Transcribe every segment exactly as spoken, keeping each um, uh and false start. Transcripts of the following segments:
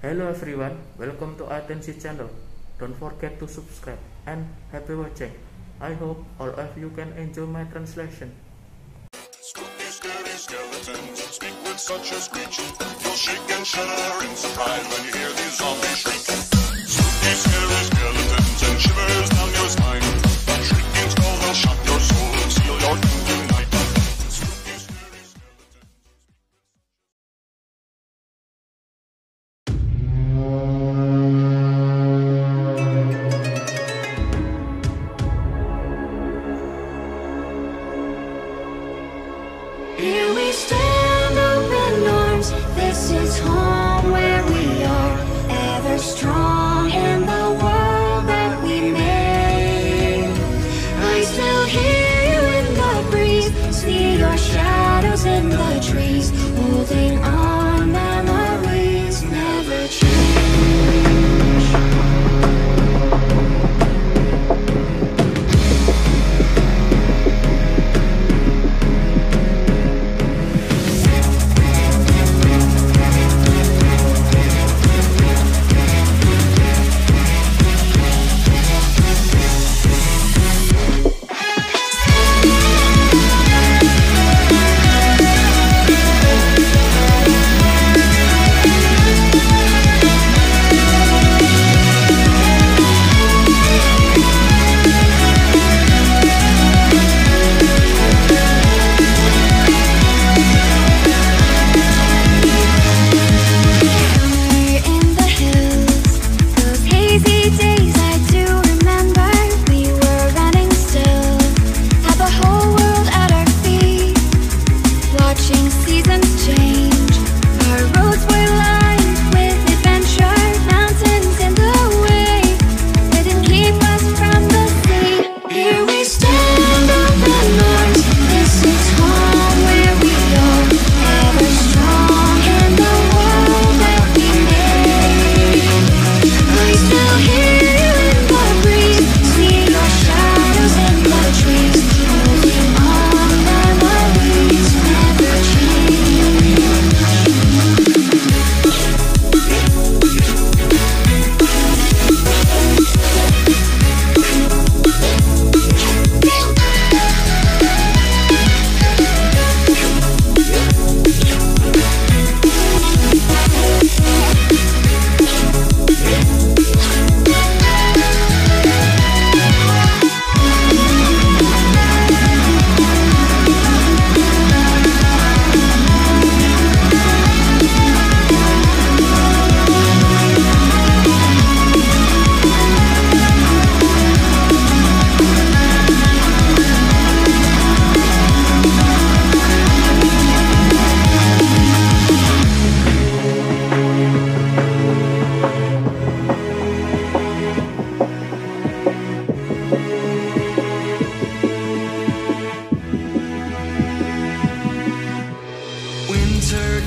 Hello everyone, welcome to AoiTenshi Channel. Don't forget to subscribe and happy watching. I hope all of you can enjoy my translation. Spooky, scary skeletons speak with such a screech. You'll shake and shudder in surprise when you hear these zombies shriek. Spooky, scary skeletons and shivers down your spine. Shrieking skulls will shock your soul and seal your doom tonight. Spooky, scary skeletons. Here we stand, open arms. This is home where we are, ever strong in the world that we made. I still hear you in the breeze, see your shadows in the trees, holding on, memories never change.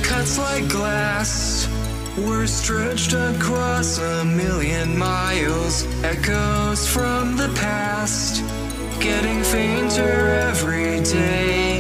Cuts like glass, we're stretched across a million miles. Echoes from the past, getting fainter every day.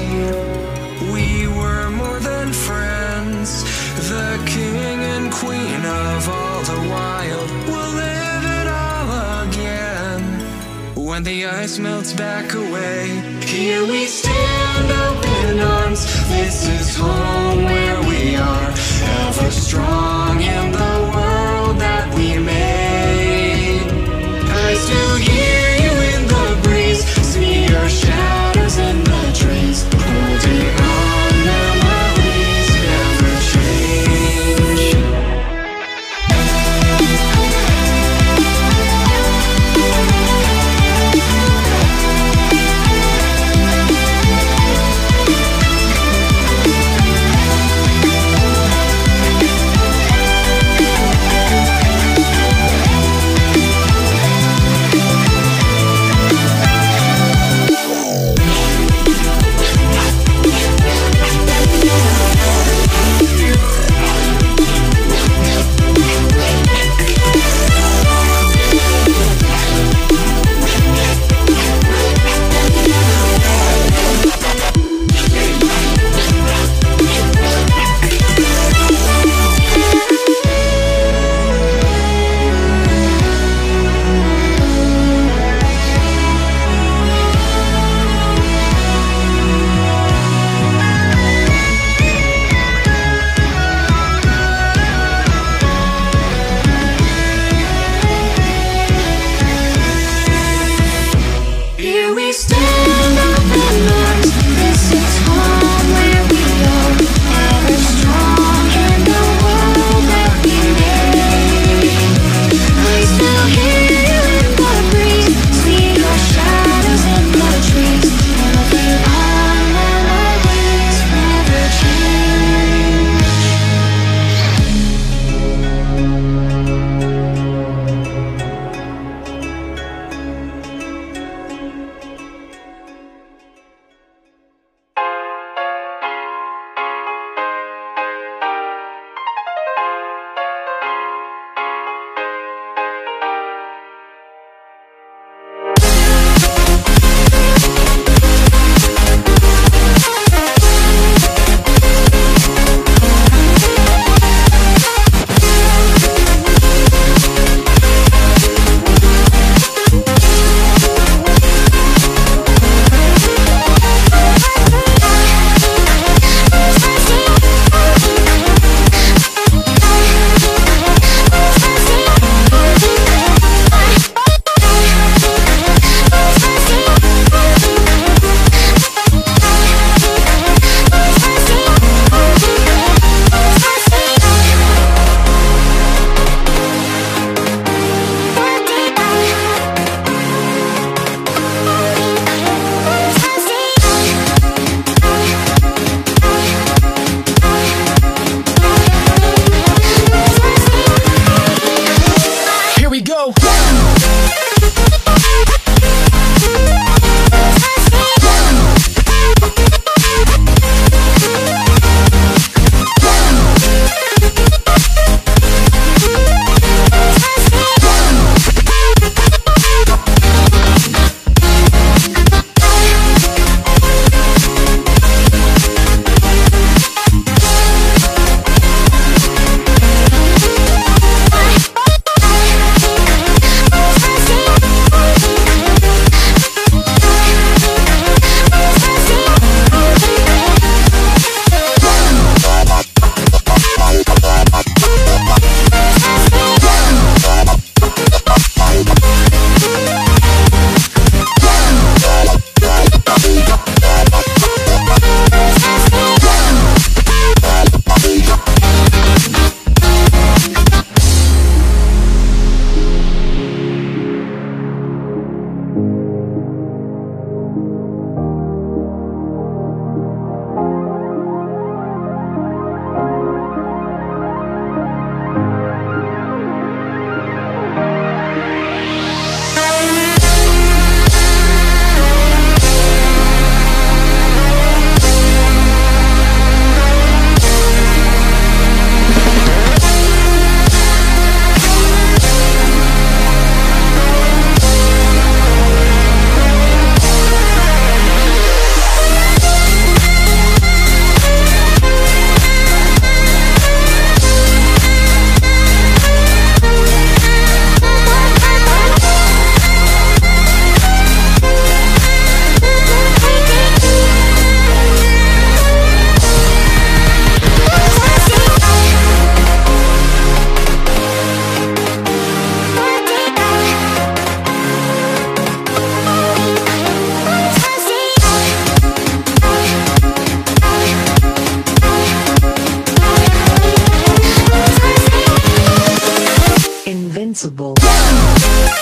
We were more than friends, the king and queen of all the wild. We'll live it all again when the ice melts back away. Here we stand, open arms. This is home where we are, ever strong in the world that we made. I still hear you in the breeze, see your shadows in the trees, holding on. responsible. Oh,